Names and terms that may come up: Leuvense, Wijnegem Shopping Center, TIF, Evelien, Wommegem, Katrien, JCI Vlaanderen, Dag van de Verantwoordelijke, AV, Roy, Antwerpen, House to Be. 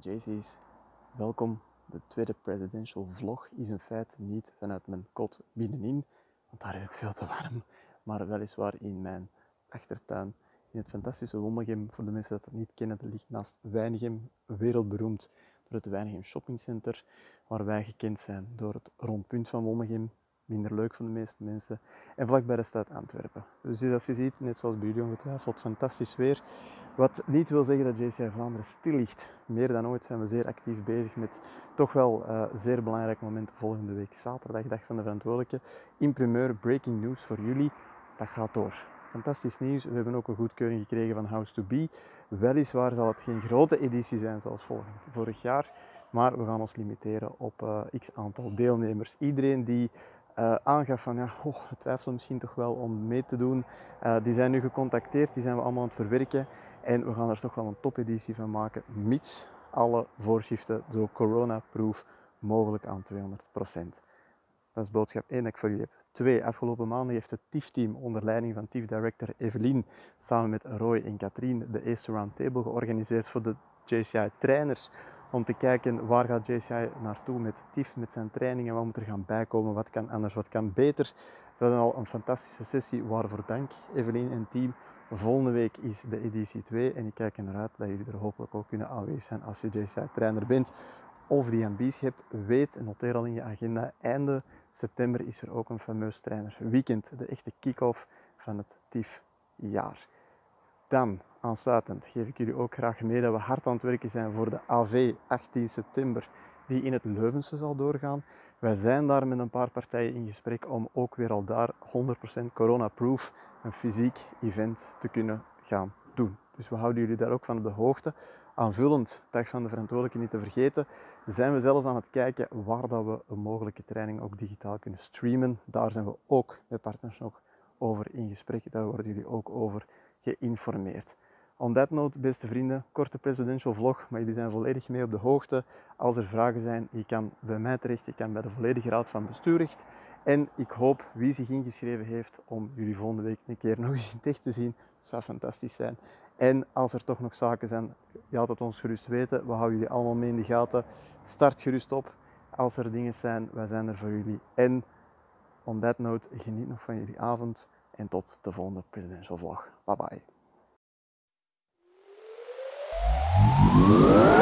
beste JC's, welkom. De tweede presidential vlog is in feite niet vanuit mijn kot binnenin, want daar is het veel te warm, maar weliswaar in mijn achtertuin in het fantastische Wommegem. Voor de mensen die dat niet kennen, dat ligt naast Wijnegem, wereldberoemd door het Wijnegem Shopping Center, waar wij gekend zijn door het rondpunt van Wommegem. Minder leuk voor de meeste mensen. En vlakbij de stad Antwerpen. Dus als je ziet, net zoals bij jullie ongetwijfeld, fantastisch weer. Wat niet wil zeggen dat JCI Vlaanderen stil ligt. Meer dan ooit zijn we zeer actief bezig met toch wel zeer belangrijk moment volgende week. Zaterdag, Dag van de Verantwoordelijke. In primeur, breaking news voor jullie. Dat gaat door. Fantastisch nieuws. We hebben ook een goedkeuring gekregen van House to Be. Weliswaar zal het geen grote editie zijn zoals vorig jaar. Maar we gaan ons limiteren op x aantal deelnemers. Iedereen die aangaf van ja, we twijfelen misschien toch wel om mee te doen. Die zijn nu gecontacteerd, die zijn we allemaal aan het verwerken. En we gaan er toch wel een topeditie van maken, mits alle voorschriften zo coronaproof mogelijk aan 200%. Dat is boodschap 1 dat ik voor jullie heb. 2. Afgelopen maanden heeft het TIF-team onder leiding van TIF-director Evelien samen met Roy en Katrien de Eerste Roundtable georganiseerd voor de JCI-trainers. Om te kijken waar gaat JCI naartoe met TIF, met zijn trainingen, wat moet er gaan bijkomen, wat kan anders, wat kan beter. We hadden al een fantastische sessie, waarvoor dank Evelien en team. Volgende week is de editie 2 en ik kijk ernaar uit dat jullie er hopelijk ook kunnen aanwezig zijn als je JCI-trainer bent. Of die ambitie hebt, weet en noteer al in je agenda. Einde september is er ook een fameus trainerweekend, de echte kick-off van het TIF-jaar. Dan, aansluitend, geef ik jullie ook graag mee dat we hard aan het werken zijn voor de AV 18 september, die in het Leuvense zal doorgaan. Wij zijn daar met een paar partijen in gesprek om ook weer al daar 100% corona-proof een fysiek event te kunnen gaan doen. Dus we houden jullie daar ook van op de hoogte. Aanvullend, Dag van de Verantwoordelijke niet te vergeten, zijn we zelfs aan het kijken waar dat we een mogelijke training ook digitaal kunnen streamen. Daar zijn we ook met partners nog over in gesprek. Daar worden jullie ook over geïnformeerd. On that note, beste vrienden, korte presidential vlog, maar jullie zijn volledig mee op de hoogte. Als er vragen zijn, je kan bij mij terecht, je kan bij de volledige raad van bestuur terecht. En ik hoop, wie zich ingeschreven heeft, om jullie volgende week een keer nog eens in het echt te zien. Dat zou fantastisch zijn. En als er toch nog zaken zijn, laat het ons gerust weten. We houden jullie allemaal mee in de gaten. Start gerust op. Als er dingen zijn, wij zijn er voor jullie. En on that note, geniet nog van jullie avond. En tot de volgende presidential vlog. Bye bye.